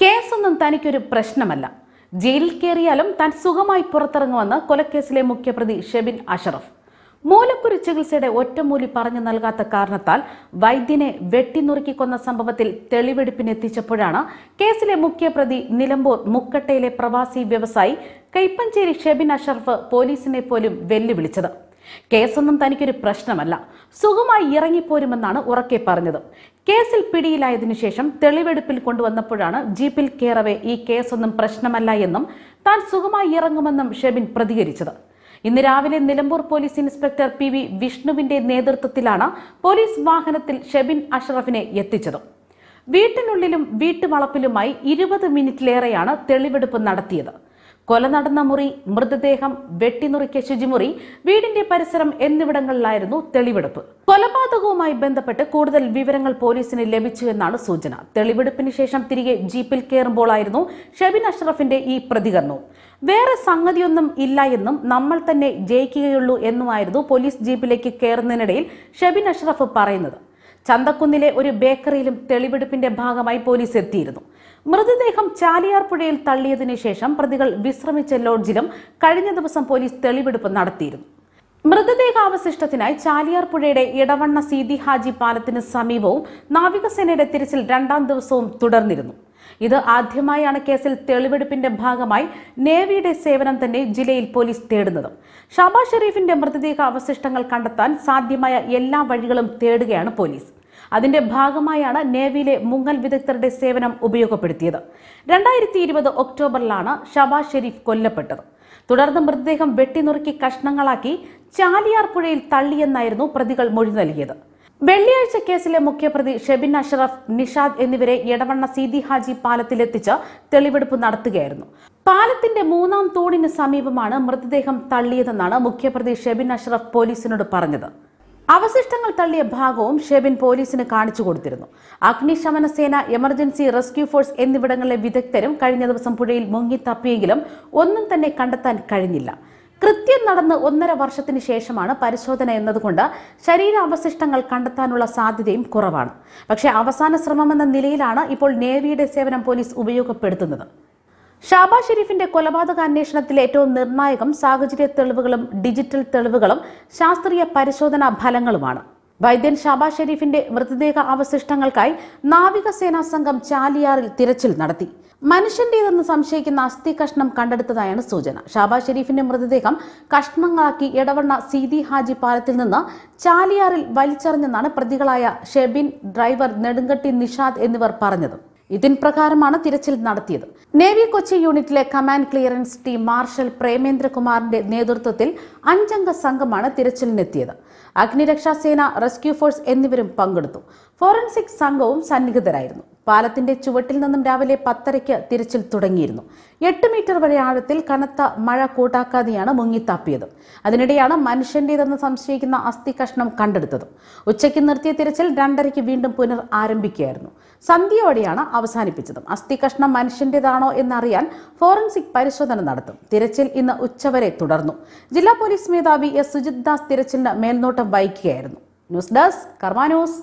കേസൊന്നും തനിക്കൊരു പ്രശ്നമല്ല. ജയിലിൽ കയറിയാലും താൻ സുഖമായി പുറത്തിറങ്ങുമെന്ന് കൊലക്കേസിലെ മുഖ്യപ്രതി ഷെബിൻ അഷറഫ്. മൂലക്കുരു ചികിത്സയുടെ ഒറ്റമൂലി പറഞ്ഞു നൽകാത്ത കാരണത്താൽ വൈദ്യനെ വെട്ടിനുറുക്കി കൊന്ന സംഭവത്തിൽ തെളിവെടുപ്പിനെത്തിച്ചപ്പോഴാണ് കേസിലെ മുഖ്യപ്രതി നിലമ്പൂർ മുക്കട്ടയിലെ പ്രവാസി വ്യവസായി കൈപ്പഞ്ചേരി ഷെബിൻ അഷറഫ് പോലീസിനെ പോലും വെല്ലുവിളിച്ചത്. കേസൊന്നും തനിക്കൊരു പ്രശ്നമല്ല, സുഖമായി ഇറങ്ങിപ്പോരുമെന്നാണ് ഉറക്കെ പറഞ്ഞത്. കേസിൽ പിടിയിലായതിനു ശേഷം തെളിവെടുപ്പിൽ കൊണ്ടുവന്നപ്പോഴാണ് ജീപ്പിൽ കയറവേ ഈ കേസൊന്നും പ്രശ്നമല്ല എന്നും താൻ സുഖമായി ഇറങ്ങുമെന്നും ഷെബിൻ പ്രതികരിച്ചത്. ഇന്ന് രാവിലെ നിലമ്പൂർ പോലീസ് ഇൻസ്പെക്ടർ PV വിഷ്ണുവിന്റെ നേതൃത്വത്തിലാണ് പോലീസ് വാഹനത്തിൽ ഷെബിൻ അഷറഫിനെ എത്തിച്ചത്. വീട്ടിനുള്ളിലും വീട്ടുവളപ്പിലുമായി 20 മിനിറ്റിലേറെയാണ് തെളിവെടുപ്പ് നടത്തിയത്. കൊല നടന്ന മുറി, മൃതദേഹം വെട്ടിനുറുക്കിയ ശുചിമുറി, വീടിന്റെ പരിസരം എന്നിവിടങ്ങളിലായിരുന്നു തെളിവെടുപ്പ്. കൊലപാതകവുമായി ബന്ധപ്പെട്ട് കൂടുതൽ വിവരങ്ങൾ പോലീസിന് ലഭിച്ചു എന്നാണ് സൂചന. തെളിവെടുപ്പിന് ശേഷം തിരികെ ജീപ്പിൽ കയറുമ്പോഴായിരുന്നു ഷെബിൻ അഷറഫിന്റെ ഈ പ്രതികരണം. വേറെ സംഗതിയൊന്നും ഇല്ല എന്നും നമ്മൾ തന്നെ ജയിക്കുകയുള്ളൂ എന്നുമായിരുന്നു പോലീസ് ജീപ്പിലേക്ക് കയറുന്നതിനിടയിൽ ഷെബിൻ അഷറഫ് പറയുന്നത്. ചന്തക്കുന്നിലെ ഒരു ബേക്കറിയിലും തെളിവെടുപ്പിന്റെ ഭാഗമായി പോലീസ് എത്തിയിരുന്നു. മൃതദേഹം ചാലിയാർ പുഴയിൽ തള്ളിയതിനു ശേഷം പ്രതികൾ വിശ്രമിച്ച ലോഡ്ജിലും കഴിഞ്ഞ ദിവസം പോലീസ് തെളിവെടുപ്പ് നടത്തിയിരുന്നു. മൃതദേഹാവശിഷ്ടത്തിനായി ചാലിയാർ പുഴയുടെ ഇടവണ്ണ സീതി ഹാജി പാലത്തിന് സമീപവും നാവികസേനയുടെ തിരച്ചിൽ 2-ാം ദിവസവും തുടർന്നിരുന്നു. ഇത് ആദ്യമായാണ് കേസിൽ തെളിവെടുപ്പിന്റെ ഭാഗമായി നേവിയുടെ സേവനം തന്നെ ജില്ലയിൽ പോലീസ് തേടുന്നത്. ഷാബാസ് ഷെരീഫിന്റെ മൃതദേഹ അവശിഷ്ടങ്ങൾ കണ്ടെത്താൻ സാധ്യമായ എല്ലാ വഴികളും തേടുകയാണ് പോലീസ്. അതിന്റെ ഭാഗമായാണ് നേവിയിലെ മുങ്ങൽ വിദഗ്ധരുടെ സേവനം ഉപയോഗപ്പെടുത്തിയത്. 2020 ഒക്ടോബറിലാണ് ഷാബാസ് ഷെരീഫ് കൊല്ലപ്പെട്ടത്. തുടർന്ന് മൃതദേഹം വെട്ടിനുറുക്കി കഷ്ണങ്ങളാക്കി ചാലിയാർ പുഴയിൽ തള്ളിയെന്നായിരുന്നു പ്രതികൾ മൊഴി നൽകിയത്. വെള്ളിയാഴ്ച കേസിലെ മുഖ്യപ്രതി ഷെബിൻ അഷറഫ്, നിഷാദ് എന്നിവരെ ഇടവണ്ണ സീതി ഹാജി പാലത്തിലെത്തിച്ച് തെളിവെടുപ്പ് നടത്തുകയായിരുന്നു. പാലത്തിന്റെ 3-ാം തൂണിന് സമീപമാണ് മൃതദേഹം തള്ളിയതെന്നാണ് മുഖ്യപ്രതി ഷെബിൻ അഷറഫ് പോലീസിനോട് പറഞ്ഞത്. അവശിഷ്ടങ്ങൾ തള്ളിയ ഭാഗവും ഷെബിൻ പോലീസിന് കാണിച്ചു കൊടുത്തിരുന്നു. അഗ്നിശമന സേന, എമർജൻസി റെസ്ക്യൂ ഫോഴ്സ് എന്നിവിടങ്ങളിലെ വിദഗ്ധരും കഴിഞ്ഞ ദിവസം പുഴയിൽ മുങ്ങിത്തപ്പിയെങ്കിലും ഒന്നും തന്നെ കണ്ടെത്താൻ കഴിഞ്ഞില്ല. കൃത്യം നടന്ന് 1.5 വർഷത്തിന് ശേഷമാണ് പരിശോധന എന്നതുകൊണ്ട് ശരീരാവശിഷ്ടങ്ങൾ കണ്ടെത്താനുള്ള സാധ്യതയും കുറവാണ്. പക്ഷേ അവസാന ശ്രമമെന്ന നിലയിലാണ് ഇപ്പോൾ നേവിയുടെ സേവനം പോലീസ് ഉപയോഗപ്പെടുത്തുന്നത്. ഷാബാസ് ഷെരീഫിന്റെ കൊലപാതക അന്വേഷണത്തിലെ ഏറ്റവും നിർണായകം സാഹചര്യ തെളിവുകളും ഡിജിറ്റൽ തെളിവുകളും ശാസ്ത്രീയ പരിശോധനാ ഫലങ്ങളുമാണ്. വൈദ്യൻ ഷാബാസ് ഷെരീഫിന്റെ മൃതദേഹ അവശിഷ്ടങ്ങൾക്കായി നാവികസേനാ സംഘം ചാലിയാറിൽ തിരച്ചിൽ നടത്തി. മനുഷ്യന്റേതെന്ന് സംശയിക്കുന്ന അസ്ഥി കഷ്ണം കണ്ടെടുത്തതായാണ് സൂചന. ഷാബാസ് ഷെരീഫിന്റെ മൃതദേഹം കഷ്ണങ്ങളാക്കി ഇടവണ്ണ സീതി ഹാജി പാലത്തിൽ നിന്ന് ചാലിയാറിൽ വലിച്ചെറിഞ്ഞെന്നാണ് പ്രതികളായ ഷെബിൻ, ഡ്രൈവർ നെടുങ്കട്ടി നിഷാദ് എന്നിവർ പറഞ്ഞത്. ഇതിന് പ്രകാരമാണ് തിരച്ചിൽ നടത്തിയത്. നേവി കൊച്ചി യൂണിറ്റിലെ കമാൻഡ് ക്ലിയറൻസ് ടീം മാർഷൽ പ്രേമേന്ദ്രകുമാറിന്റെ നേതൃത്വത്തിൽ 5-അംഗ സംഘമാണ് തിരച്ചിലിനെത്തിയത്. അഗ്നിരക്ഷാസേന, റെസ്ക്യൂ ഫോഴ്സ് എന്നിവരും പങ്കെടുത്തു. ഫോറൻസിക് സംഘവും സന്നിഹിതരായിരുന്നു. പാലത്തിന്റെ ചുവട്ടിൽ നിന്നും രാവിലെ 10:30-ക്ക് തിരച്ചിൽ തുടങ്ങിയിരുന്നു. 8 മീറ്റർ വരെ ആഴത്തിൽ കനത്ത മഴ കൂട്ടാക്കാതെയാണ് മുങ്ങിത്താപ്പിയത്. അതിനിടെയാണ് മനുഷ്യന്റേതെന്ന് സംശയിക്കുന്ന അസ്ഥി കഷ്ണം കണ്ടെടുത്തത്. ഉച്ചയ്ക്ക് നിർത്തിയ തിരച്ചിൽ 2:30-ക്ക് വീണ്ടും പുനർ ആരംഭിക്കുകയായിരുന്നു. സന്ധ്യയോടെയാണ് അവസാനിപ്പിച്ചത്. അസ്ഥി കഷ്ണം മനുഷ്യന്റേതാണോ എന്നറിയാൻ ഫോറൻസിക് പരിശോധന നടത്തും. തിരച്ചിൽ ഇന്ന് ഉച്ചവരെ തുടർന്നു. ജില്ലാ പോലീസ് മേധാവി S. സുജിത് ദാസ് തിരച്ചിലിന് മേൽനോട്ടം വഹിക്കുകയായിരുന്നു. News desk Karma news.